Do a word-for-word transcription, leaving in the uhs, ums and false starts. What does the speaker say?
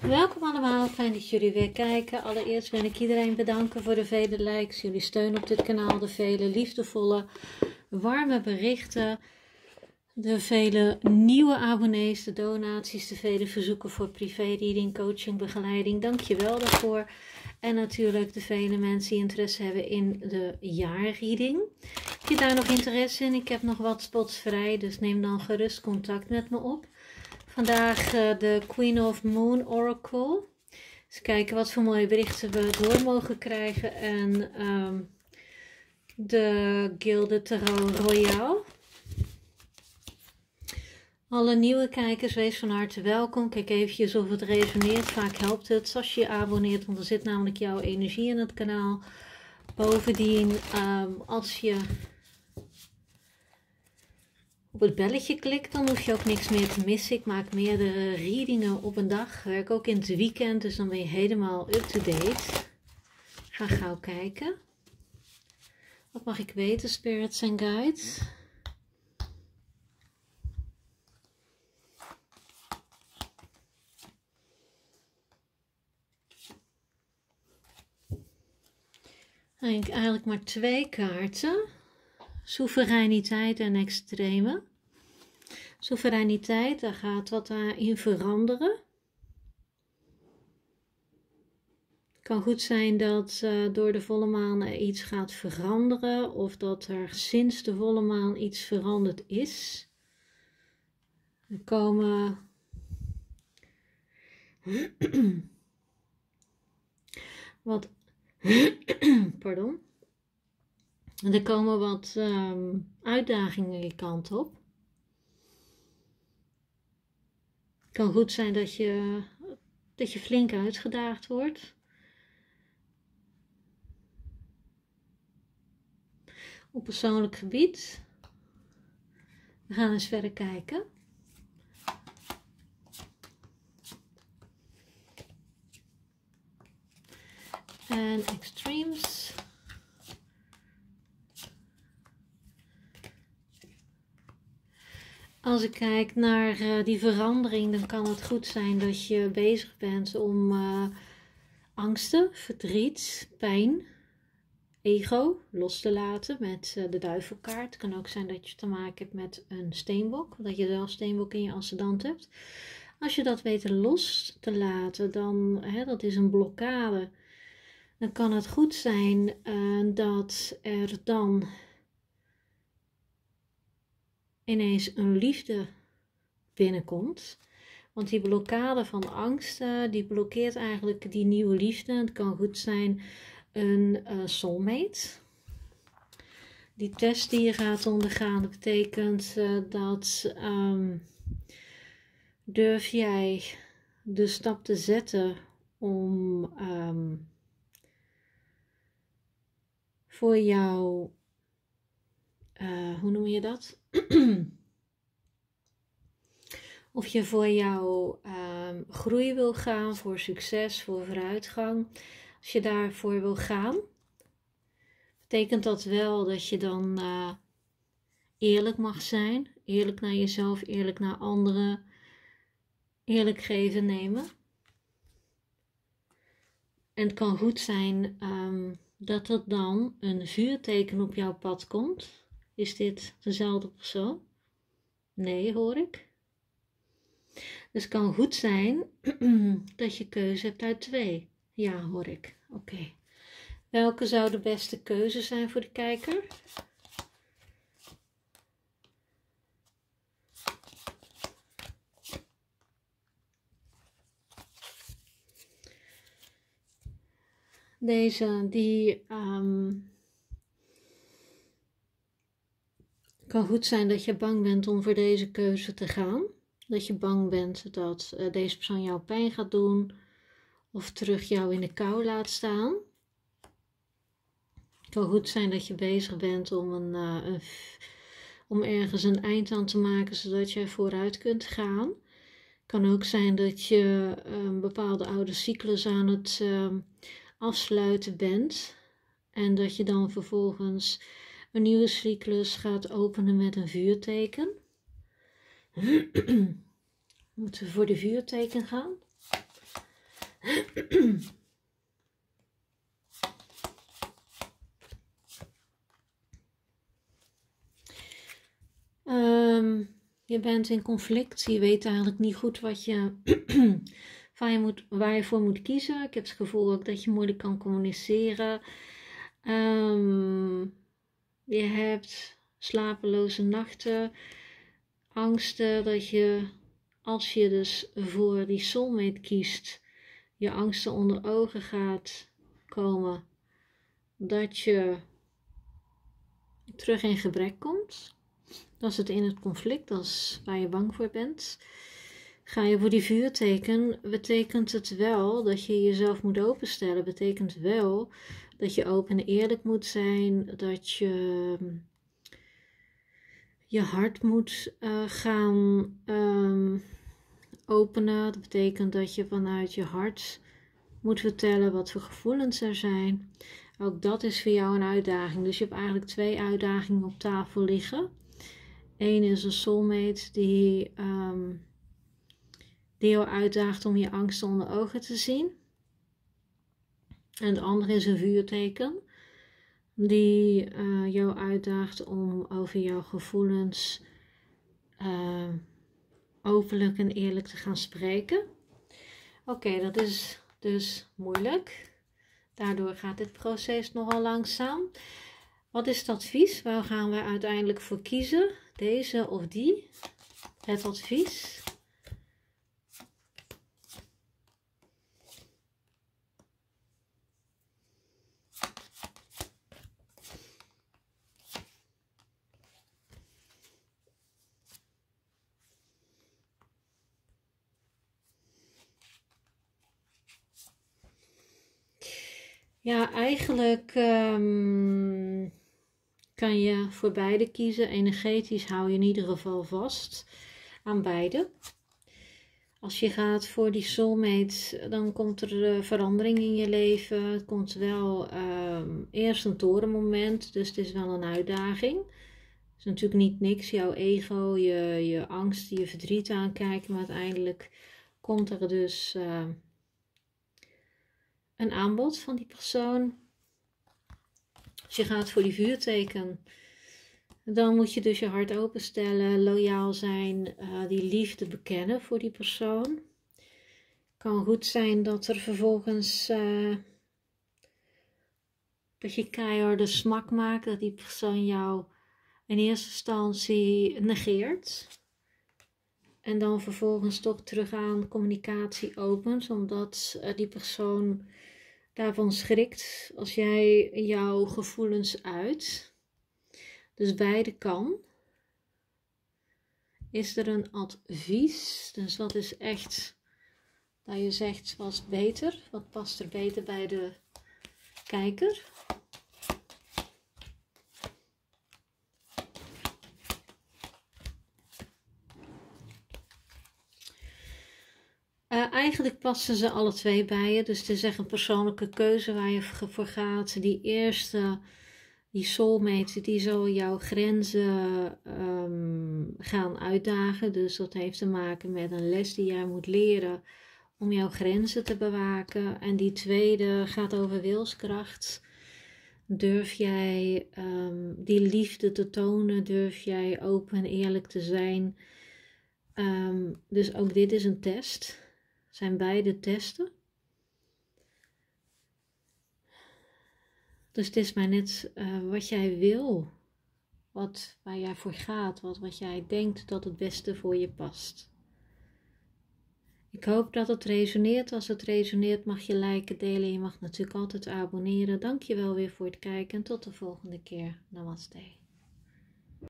Welkom allemaal, fijn dat jullie weer kijken. Allereerst wil ik iedereen bedanken voor de vele likes, jullie steun op dit kanaal, de vele liefdevolle, warme berichten, de vele nieuwe abonnees, de donaties, de vele verzoeken voor privé-reading, coaching, begeleiding. Dank je wel daarvoor. En natuurlijk de vele mensen die interesse hebben in de jaarreading. Heb je daar nog interesse in? Ik heb nog wat spots vrij, dus neem dan gerust contact met me op. Vandaag uh, de Queen of Moon Oracle. Eens kijken wat voor mooie berichten we door mogen krijgen. En um, de Gilded Tarot Royale. Alle nieuwe kijkers, wees van harte welkom. Kijk eventjes of het resoneert. Vaak helpt het als je je abonneert, want er zit namelijk jouw energie in het kanaal. Bovendien, um, als je op het belletje klikt, dan hoef je ook niks meer te missen. Ik maak meerdere readingen op een dag. Werk ook in het weekend, dus dan ben je helemaal up-to-date. Ga gauw kijken. Wat mag ik weten, spirits en guides? Eigenlijk maar twee kaarten. Soevereiniteit en extreme. Soevereiniteit, daar gaat wat in veranderen. Het kan goed zijn dat uh, door de volle maan er iets gaat veranderen. Of dat er sinds de volle maan iets veranderd is. Er komen... wat... Pardon. Er komen wat um, uitdagingen je kant op. Het kan goed zijn dat je, dat je flink uitgedaagd wordt. Op persoonlijk gebied. We gaan eens verder kijken. En extremes. Als ik kijk naar uh, die verandering, dan kan het goed zijn dat je bezig bent om uh, angsten, verdriet, pijn, ego los te laten met uh, de duivelkaart. Het kan ook zijn dat je te maken hebt met een steenbok, dat je zelf steenbok in je ascendant hebt. Als je dat weet los te laten, dan hè, dat is een blokkade. Dan kan het goed zijn uh, dat er dan ineens een liefde binnenkomt. Want die blokkade van angsten, die blokkeert eigenlijk die nieuwe liefde. Het kan goed zijn een uh, soulmate. Die test die je gaat ondergaan, dat betekent uh, dat um, durf jij de stap te zetten om... Um, voor jouw, uh, hoe noem je dat? Of je voor jouw uh, groei wil gaan, voor succes, voor vooruitgang. Als je daarvoor wil gaan, betekent dat wel dat je dan uh, eerlijk mag zijn. Eerlijk naar jezelf, eerlijk naar anderen, eerlijk geven, nemen. En het kan goed zijn... Um, dat er dan een vuurteken op jouw pad komt. Is dit dezelfde persoon? Nee, hoor ik. Dus het kan goed zijn dat je keuze hebt uit twee. Ja, hoor ik. Oké. Okay. Welke zou de beste keuze zijn voor de kijker? Deze, die um, kan goed zijn dat je bang bent om voor deze keuze te gaan. Dat je bang bent dat uh, deze persoon jou pijn gaat doen of terug jou in de kou laat staan. Het kan goed zijn dat je bezig bent om, een, uh, een, om ergens een eind aan te maken zodat je vooruit kunt gaan. Het kan ook zijn dat je uh, een bepaalde oude cyclus aan het... Uh, afsluiten bent en dat je dan vervolgens een nieuwe cyclus gaat openen met een vuurteken. Moeten we voor de vuurteken gaan? um, je bent in conflict. Je weet eigenlijk niet goed wat je, waar, je moet, waar je voor moet kiezen. Ik heb het gevoel ook dat je moeilijk kan communiceren. Um, je hebt slapeloze nachten. Angsten dat je, als je dus voor die soulmate kiest, je angsten onder ogen gaat komen. Dat je terug in gebrek komt. Dat is het in het conflict, dat is waar je bang voor bent. Ga je voor die vuurteken, betekent het wel dat je jezelf moet openstellen. Betekent wel dat je open en eerlijk moet zijn. Dat je je hart moet uh, gaan um, openen. Dat betekent dat je vanuit je hart moet vertellen wat voor gevoelens er zijn. Ook dat is voor jou een uitdaging. Dus je hebt eigenlijk twee uitdagingen op tafel liggen. Eén is een soulmate die, um, die jou uitdaagt om je angsten onder ogen te zien. En het andere is een vuurteken die uh, jou uitdaagt om over jouw gevoelens uh, openlijk en eerlijk te gaan spreken. Oké, okay, dat is dus moeilijk. Daardoor gaat dit proces nogal langzaam. Wat is het advies? Waar gaan we uiteindelijk voor kiezen? Deze of die? Het advies. Ja, eigenlijk um, kan je voor beide kiezen. Energetisch hou je in ieder geval vast aan beide. Als je gaat voor die soulmate, dan komt er uh, verandering in je leven. Het komt wel um, eerst een torenmoment, dus het is wel een uitdaging. Het is natuurlijk niet niks, jouw ego, je, je angst, je verdriet aankijken. Maar uiteindelijk komt er dus Uh, een aanbod van die persoon. Als je gaat voor die vuurteken, dan moet je dus je hart openstellen, loyaal zijn, uh, die liefde bekennen voor die persoon. Kan goed zijn dat er vervolgens uh, dat je keiharde smak maakt, dat die persoon jou in eerste instantie negeert. En dan vervolgens toch terug aan communicatie opent, omdat die persoon daarvan schrikt als jij jouw gevoelens uit. Dus beide kan. Is er een advies? Dus wat is echt, dat je zegt, wat is beter? Wat past er beter bij de kijker? Uh, eigenlijk passen ze alle twee bij je, dus het is echt een persoonlijke keuze waar je voor gaat. Die eerste, die soulmate, die zal jouw grenzen um, gaan uitdagen. Dus dat heeft te maken met een les die jij moet leren om jouw grenzen te bewaken. En die tweede gaat over wilskracht. Durf jij um, die liefde te tonen? Durf jij open en eerlijk te zijn? Um, dus ook dit is een test. Zijn beide testen. Dus het is maar net uh, wat jij wil. Wat, waar jij voor gaat. Wat, wat jij denkt dat het beste voor je past. Ik hoop dat het resoneert. Als het resoneert mag je liken, delen. Je mag natuurlijk altijd abonneren. Dank je wel weer voor het kijken. En tot de volgende keer. Namaste.